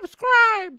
Subscribe!